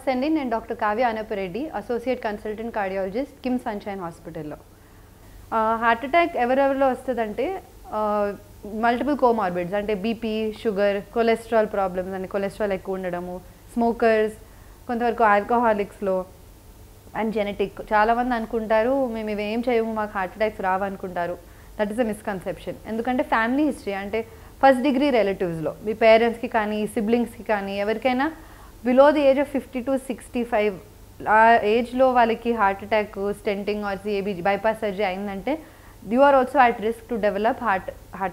నమస్తే అండి, నేను doctor Kavya Anapareddy, associate consultant cardiologist, KIMS Sunshine హాస్పిటల్లో. హార్ట్ అటాక్ ఎవరెవరిలో వస్తుందంటే మల్టిపుల్ కోమార్బిడ్స్, అంటే బీపీ, షుగర్, కొలెస్ట్రాల్ ప్రాబ్లమ్స్, అంటే కొలెస్ట్రాల్ ఎక్కువ ఉండడము, స్మోకర్స్, కొంతవరకు ఆల్కహాలిక్స్లో అండ్ జెనెటిక్. చాలామంది అనుకుంటారు మేము ఇవేం చేయము, మాకు హార్ట్ అటాక్స్ రావనుకుంటారు. That is a misconception. ఎందుకంటే ఫ్యామిలీ హిస్టరీ అంటే ఫస్ట్ డిగ్రీ రిలేటివ్స్లో మీ పేరెంట్స్కి కానీ సిబ్లింగ్స్కి కానీ ఎవరికైనా below the age of 50 to 65 ఆ ఏజ్లో వాళ్ళకి heart attack, stenting or AB bypass surgery అయిందంటే you are also at risk to develop heart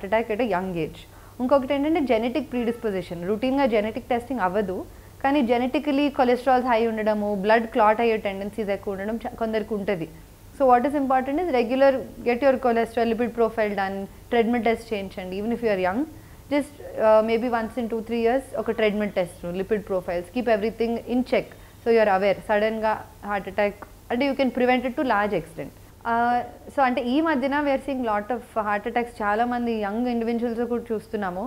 attack at a young age. ఇంకొకటి ఏంటంటే జెనెటిక్ ప్రీడిస్పోజిషన్. రొటీన్గా జెనెటిక్ టెస్టింగ్ అవ్వదు, కానీ జెనెటికలీ కొలెస్ట్రాల్స్ హై ఉండడము, బ్లడ్ క్లాట్ అయ్యే టెండెన్సీస్ ఎక్కువ ఉండడం కొందరికి ఉంటుంది. So what is important is regular get your cholesterol, lipid profile done, treadmill test చేయించండి. Even if you're young, just maybe once in 2-3 years ఒక treadmill test, lipid profiles, keep everything in check. So you're aware సడన్గా heart attack అంటే you can prevent it to large extent. So అంటే ఈ మధ్యన we're seeing lot of heart attacks చాలామంది young individuals కూడా చూస్తున్నాము.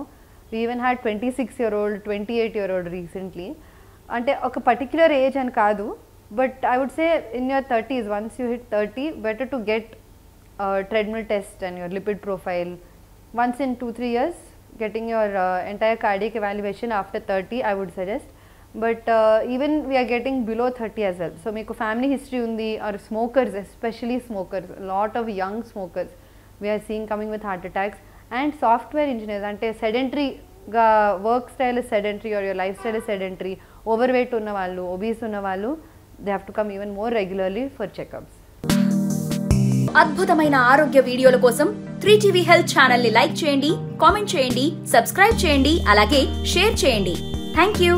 We even had 26-year-old, 28-year-old recently. అంటే ఒక పర్టిక్యులర్ ఏజ్ అని కాదు, but I would say in your 30s, once you hit 30, better to get treadmill test and your lipid profile. Once in 2-3 years, getting your entire cardiac evaluation after 30, I would suggest. But even we are getting below 30 as well. So meeku family history undi or smokers, especially smokers, a lot of young smokers we are seeing coming with heart attacks. And software engineers ante sedentary ga work style is sedentary or your lifestyle is sedentary, overweight unna vallu, obese unna vallu, they have to come even more regularly for checkups. అద్భుతమైన ఆరోగ్య వీడియోల కోసం 3TV health channel ని like చేయండి, comment చేయండి, subscribe చేయండి, అలాగే share చేయండి. థాంక్యూ.